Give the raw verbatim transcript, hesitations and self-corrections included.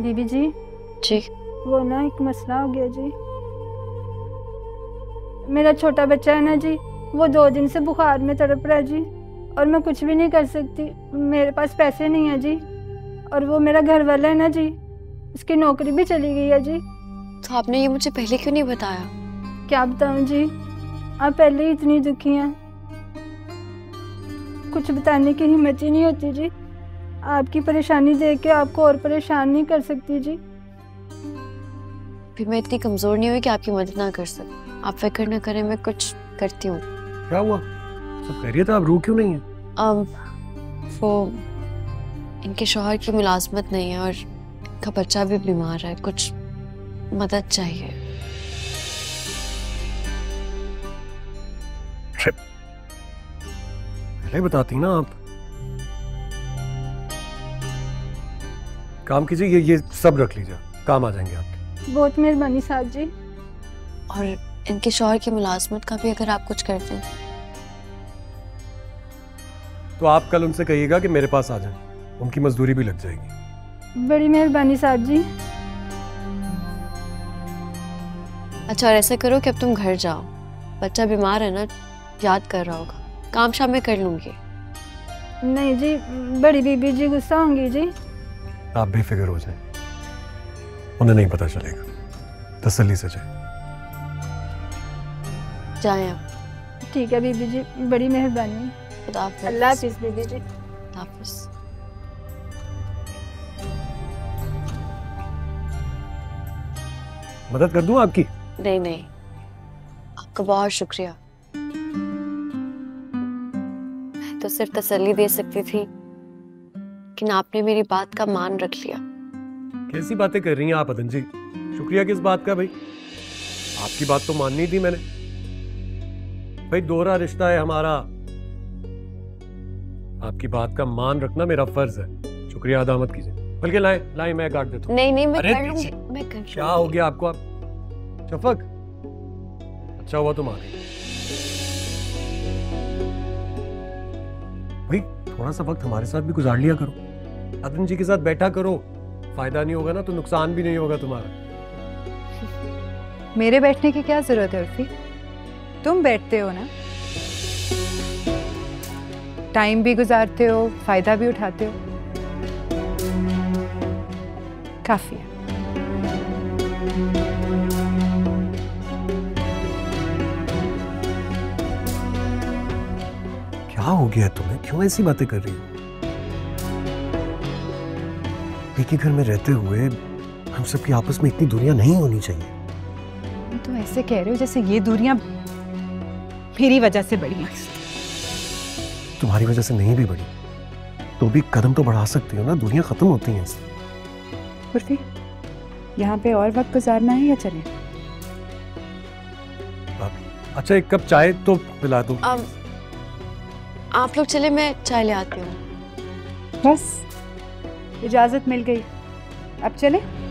बीबी जी जी वो ना एक मसला हो गया जी। मेरा छोटा बच्चा है ना जी, वो दो दिन से बुखार में तड़प रहा है जी, और मैं कुछ भी नहीं कर सकती, मेरे पास पैसे नहीं है जी। और वो मेरा घर वाला है ना जी, उसकी नौकरी भी चली गई है जी। तो आपने ये मुझे पहले क्यों नहीं बताया? क्या बताऊं जी, आप पहले ही इतनी दुखी हैं, कुछ बताने की हिम्मत ही नहीं होती जी। आपकी परेशानी देख के आपको और परेशान नहीं कर सकती जी। फिर मैं इतनी कमजोर नहीं हुई कि आपकी मदद ना कर सकूं। आप फिक्र ना करें, मैं कुछ करती हूँ। क्या हुआ? सब खैरियत है? आप रो क्यों नहीं है? अब वो इनके शोहर की मुलाजमत नहीं है और इनका बच्चा भी बीमार है, कुछ मदद चाहिए। पहले बताती ना आप। काम कीजिए, ये ये सब रख लीजिए, काम आ जाएंगे आपके। बहुत मेहरबानी साहब जी। और इनके शौहर की मुलाजमत का भी अगर आप कुछ करते हैं तो आप कल उनसे कहिएगा कि मेरे पास आ जाए, उनकी मजदूरी भी लग जाएगी। बड़ी मेहरबानी साहब जी। अच्छा, और ऐसा करो कि अब तुम घर जाओ, बच्चा बीमार है ना, याद कर रहा होगा, काम शाम में कर लूंगी। नहीं जी, बड़ी बीबी जी गुस्सा होंगी जी। आप बेफिक्र हो जाएं, उन्हें नहीं पता चलेगा, तसल्ली से जाएं। जाएं आप। ठीक है बीबी जी, बड़ी मेहरबानी। अल्लाह हाफिज़ बीबी जी। हाफिज़। मदद कर दूं आपकी? नहीं नहीं, आपका बहुत शुक्रिया। मैं तो सिर्फ तसल्ली दे सकती थी, लेकिन आपने मेरी बात का मान रख लिया। कैसी बातें कर रही हैं आप अदन जी? शुक्रिया किस बात का भाई? आपकी बात तो माननी थी मैंने। भाई दोहरा रिश्ता है हमारा, आपकी बात का मान रखना मेरा फर्ज है। शुक्रिया अदा मत कीजिए। बल्कि लाए लाए मैं काट देता हूं। नहीं नहीं, मैं कर लूंगी, मैं कर लूंगी। क्या हो गया आपको? आप शफक, अच्छा हुआ तुम आ गई। भाई थोड़ा सा वक्त हमारे साथ भी गुजार लिया करो, अदन जी के साथ बैठा करो, फायदा नहीं होगा ना तो नुकसान भी नहीं होगा तुम्हारा। मेरे बैठने की क्या जरूरत है उर्फी, तुम बैठते हो ना, टाइम भी गुजारते हो, फायदा भी उठाते हो, काफी है। क्या हो गया तुम्हें, क्यों ऐसी बातें कर रही हो? एक ही घर में रहते हुए हम सबकी आपस में इतनी दूरियां नहीं होनी चाहिए। तुम ऐसे कह रहे हो जैसे ये दूरियां मेरी वजह से बड़ी हैं। तुम्हारी वजह से नहीं भी बढ़ी तो भी कदम तो बढ़ा सकती हो ना, दुनिया खत्म होती है इससे। कुर्ती, यहाँ पे और वक्त गुजारना है या चले? अच्छा एक कप चाय तो पिला दो। आप लोग चले, मैं चाय ले आती हूँ। बस इजाजत मिल गई, अब चले।